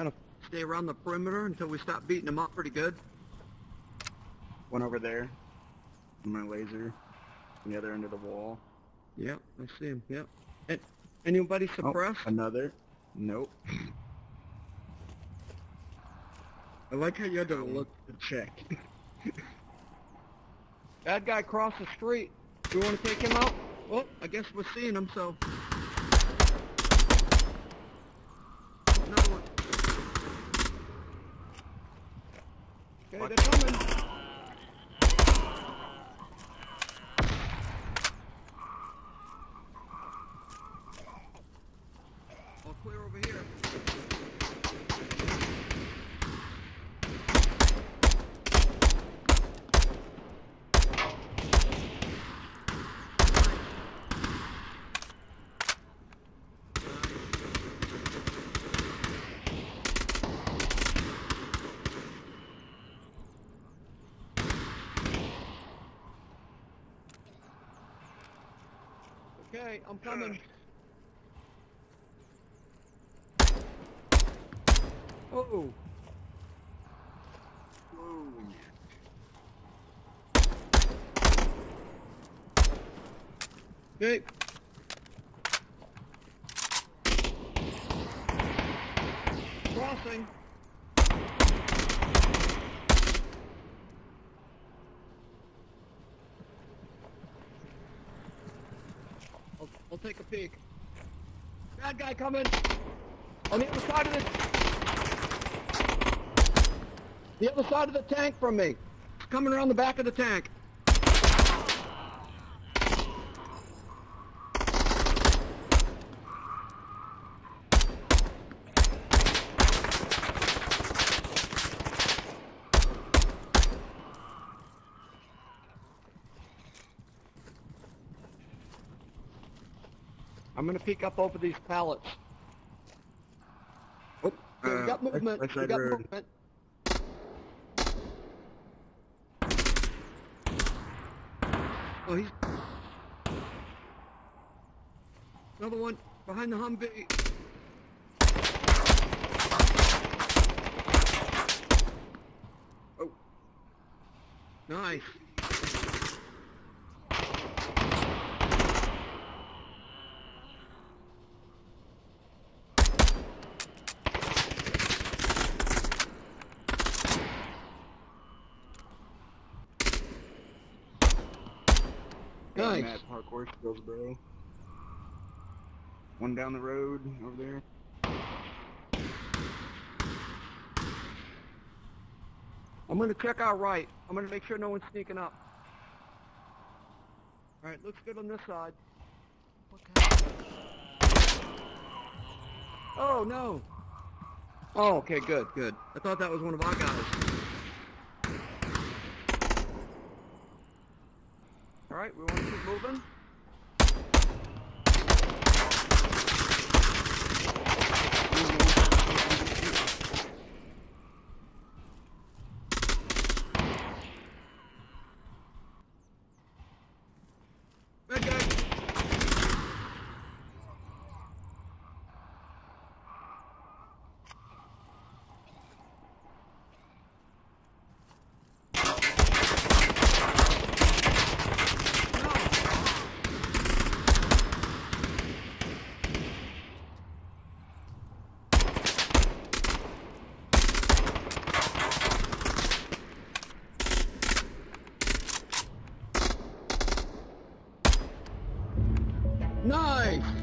Kind of stay around the perimeter until we stop beating them up pretty good. One over there. My laser. On the other end of the wall. Yep, I see him. Yep. And anybody suppressed? Oh, another. Nope. I like how you had to look to check. That guy crossed the street. Do you want to take him out? Well, I guess we're seeing him, so. Another one. Okay, they're coming. All clear over here. Okay, I'm coming. Uh-oh. Whoa. Okay. Crossing. I'll take a peek. Bad guy coming! On the other side of the other side of the tank from me! It's coming around the back of the tank. I'm gonna peek up over these pallets. Oh, we got movement. We got movement. Oh, he's another one behind the Humvee. Oh, nice. Nice. Mad parkour skills, bro. One down the road over there. I'm gonna check our right. I'm gonna make sure no one's sneaking up. All right, looks good on this side. Okay. Oh no. Oh, okay, good, good. I thought that was one of our guys. Alright, we want to keep moving. Bad guy! Nice!